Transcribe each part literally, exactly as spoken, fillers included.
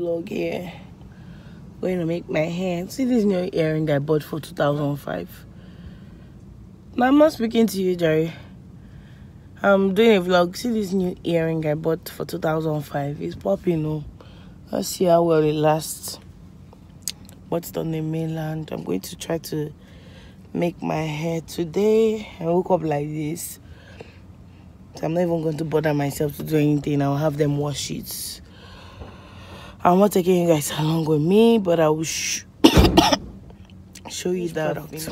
vlog here. I'm going to make my hand. See this new earring that I bought for two thousand five. Now I'm not speaking to you, Jerry. I'm doing a vlog. See this new earring I bought for two thousand five. It's popping up. Let's see how well it lasts. What's on the mainland? I'm going to try to make my hair today. I woke up like this. So I'm not even going to bother myself to do anything. I'll have them wash it. I'm not taking you guys along with me, but I will sh show you that up. It's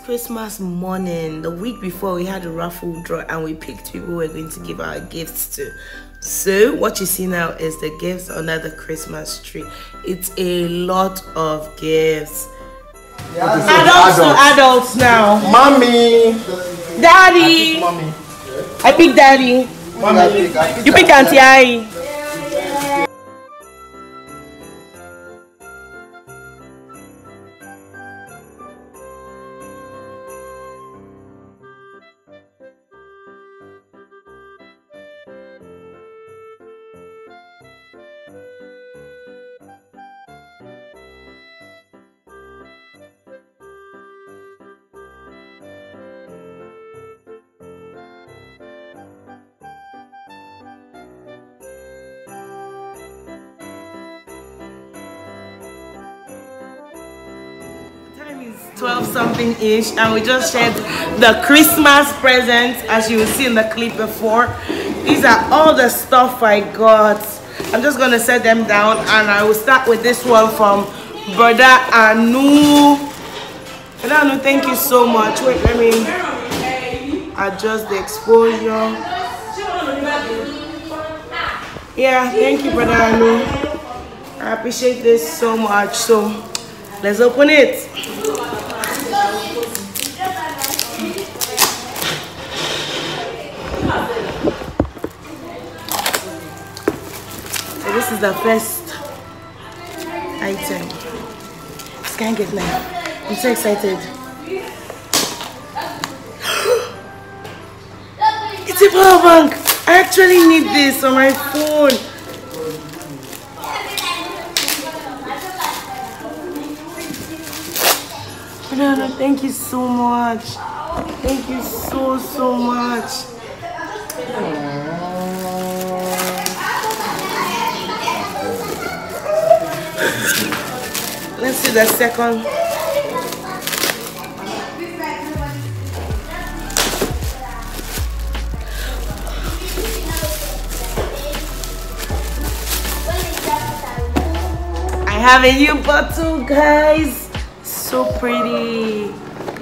Christmas morning. The week before, we had a raffle draw and we picked people we were going to give our gifts to. So what you see now is the gifts under the Christmas tree. It's a lot of gifts. Adults, adults to adults now. Mommy. Daddy. I pick, mommy. I pick daddy. Mommy. I pick, I pick you pick Auntie Ayi. twelve something ish, and we just shared the Christmas presents, as you will see in the clip before. These are all the stuff I got. I'm just gonna set them down, and I will start with this one from Brother Anu. Brother Anu, thank you so much. Wait, let me adjust the exposure. Yeah, thank you, Brother Anu. I appreciate this so much. So let's open it. This is the first item. I can't get now. I'm so excited. It's a power bank. I actually need this on my phone. Banana, thank you so much. Thank you so, so much. Let's see the second. I have a new bottle, guys. So pretty.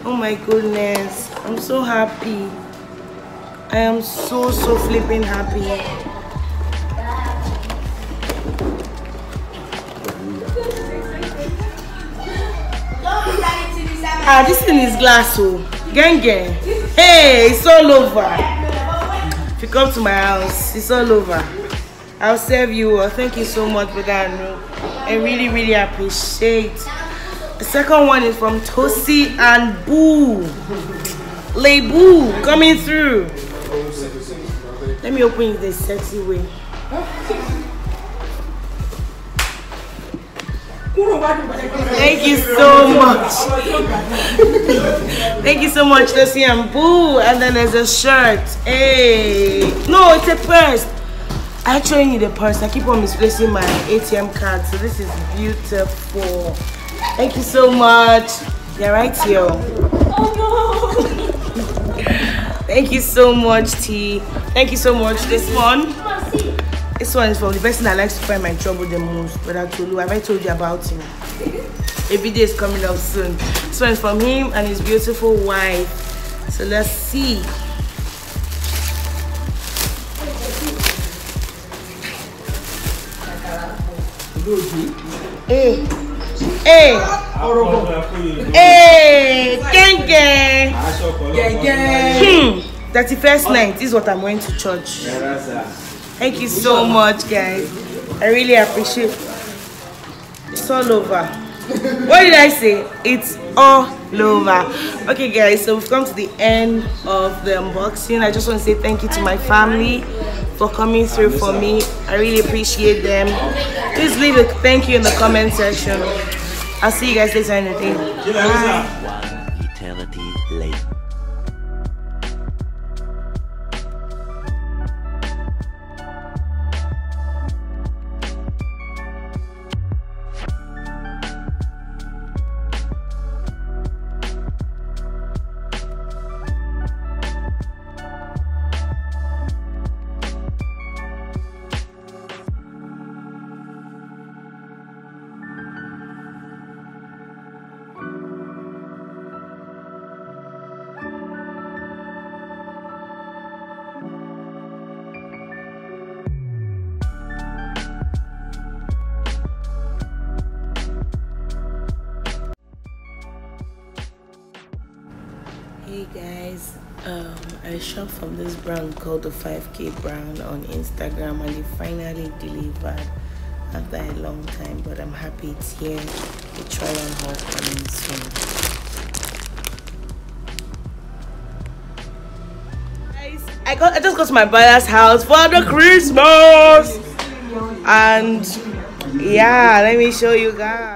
Oh my goodness. I'm so happy. I am so, so flipping happy. Ah, this thing is glass, oh. Gang gang. Hey, it's all over. If you come to my house, it's all over. I'll serve you. Oh, thank you so much, Brother Anu. I really, really appreciate. The second one is from Tosi and Boo. Lay Boo, coming through. Let me open it the sexy way. Thank you so much. Thank you so much, Lucy and Boo. And then there's a shirt. Hey, no, it's a purse. I actually need a purse. I keep on misplacing my A T M card, so this is beautiful. Thank you so much. You're right here. Oh no. Thank you so much, T. Thank you so much. This one. This one is from the person that likes to find my trouble the most, Brother Tolu. Have I told you about him? A video is coming up soon. This one is from him and his beautiful wife. So let's see. Hey! Hey! Hey! Genge! Genge! Hmm! thirty-first night, this is what I'm going to church. Thank you so much, guys. I really appreciate. It's all over. What did I say? It's all over. Okay guys, so we've come to the end of the unboxing. I just want to say thank you to my family for coming through for me. I really appreciate them. Please leave a thank you in the comment section. I'll see you guys later in the day. Bye. One eternity later. Hey guys, um, I shop from this brand called the five K brand on Instagram, and they finally delivered after a long time, but I'm happy it's here. The try on haul coming soon. Guys, I got I just got to my brother's house for the Christmas, and yeah, let me show you guys.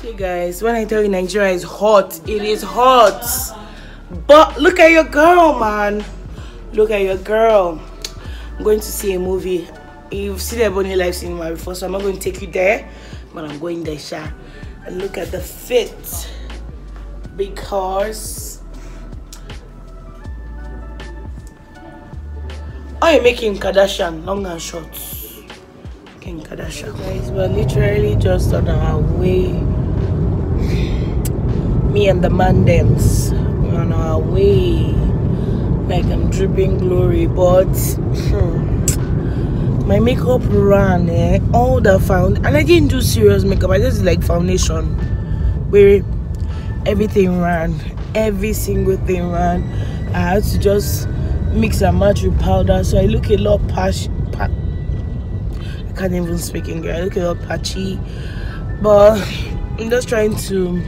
See guys, when I tell you Nigeria is hot, it is hot. But look at your girl, man. Look at your girl. I'm going to see a movie. You've seen the Ebonylife Cinema before, so I'm not going to take you there, but I'm going there, sha. And look at the fit, because I am making Kardashian long and short. Making Kardashian. Hey guys, we're literally just on our way. Me and the mandems, we're on our way. Like I'm dripping glory, but hmm, my makeup ran, eh? All the found, and I didn't do serious makeup. I just like foundation, where everything ran, every single thing ran. I had to just mix and match with powder, so I look a lot patchy. Pa I can't even speak English. I look a lot patchy, but I'm just trying to.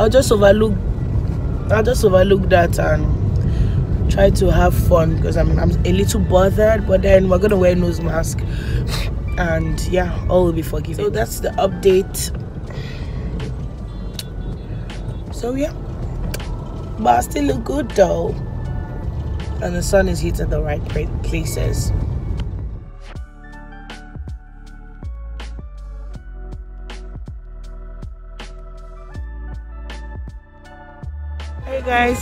I'll just overlook I'll just overlook that and try to have fun, because I'm, I'm a little bothered, but then we're gonna wear nose mask and yeah, all will be forgiven. So that's the update. So yeah, but I still look good though, and the sun is hitting the right places. Hey guys,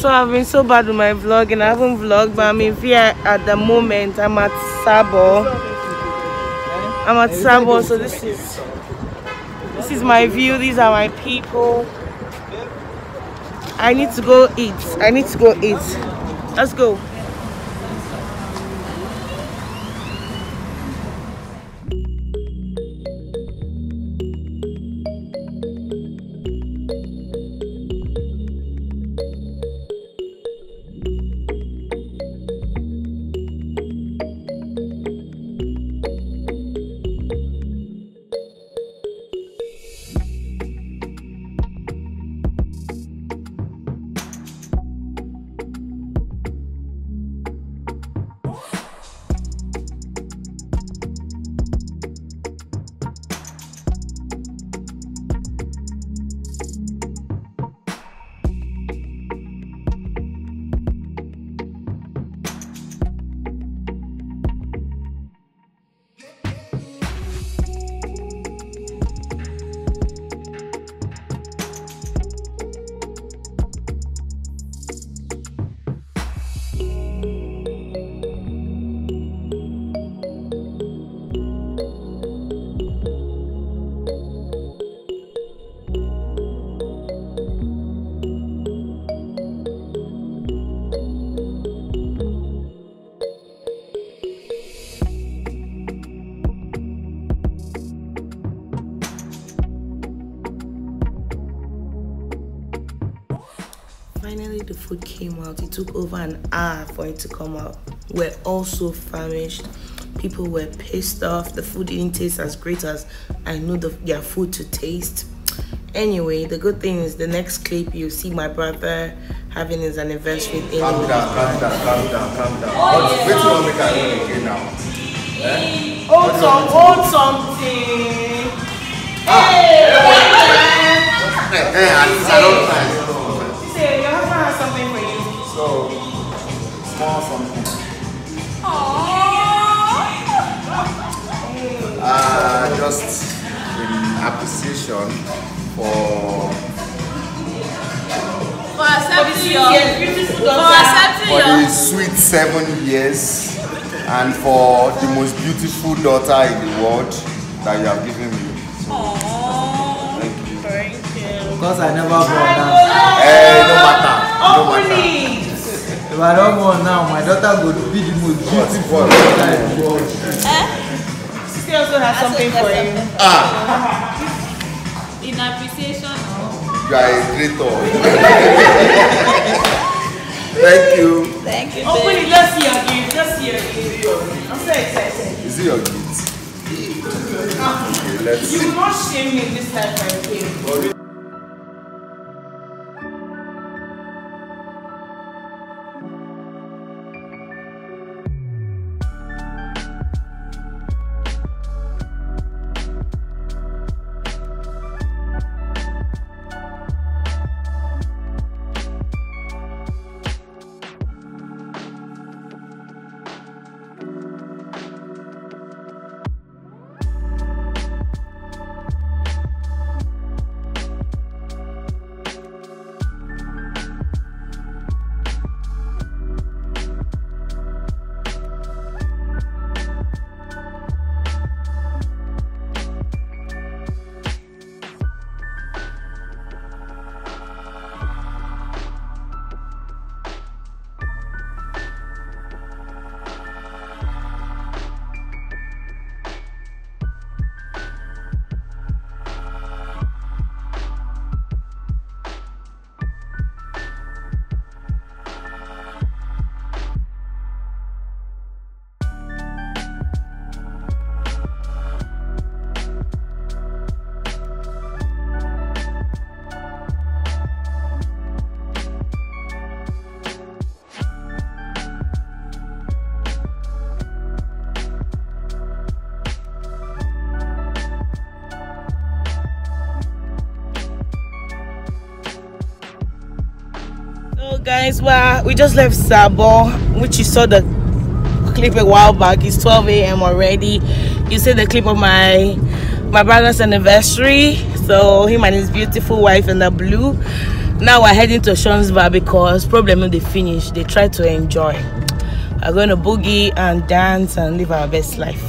so I've been so bad with my vlogging. I haven't vlogged, but I'm in here at the moment. I'm at Sabor. I'm at Sabor, so this is this is my view. These are my people. I need to go eat. I need to go eat. Let's go. finally the food came out. It took over an hour for it to come out. We're all so famished. People were pissed off. The food didn't taste as great as I know the, their food to taste. Anyway, the good thing is the next clip you'll see my brother having his anniversary thing. Calm down, calm down, calm down, calm down. Oh, yeah. Wait till we can do it again now. Eh? Hold some, hold something. Ah. Hey! Hey, hey, hey, I don't mind. You say, your husband has something for you. So, small something. Aww. Uh, just in appreciation for... For accepting your... For accepting your... For the sweet seven years and for the most beautiful daughter in the world that you have given me. Aww. Because I never bought that. Hey, no matter. No matter. If I don't want now, my daughter would be the most beautiful. She also has something for you. Ah. In appreciation. You are a traitor. Thank you. Thank you. Open it. Let's see your gift. Let's see your gift. I'm so excited. Is it your gift? Okay, let's see. You will not shame me this time, my friend. Guys, well, we just left Sabor, which you saw the clip a while back. It's twelve A M already. You see the clip of my my brother's anniversary, so him and his beautiful wife in the blue. Now we're heading to Sean's bar because problem when they finish, they try to enjoy. We're going to boogie and dance and live our best life.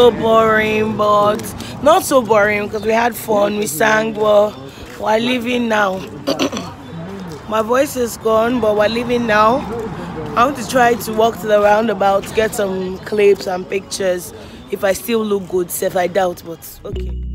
So boring, but not so boring because we had fun, we sang. Well, we're leaving now. My voice is gone, but we're leaving now. I want to try to walk to the roundabout, get some clips and pictures. If I still look good, if I doubt, but okay.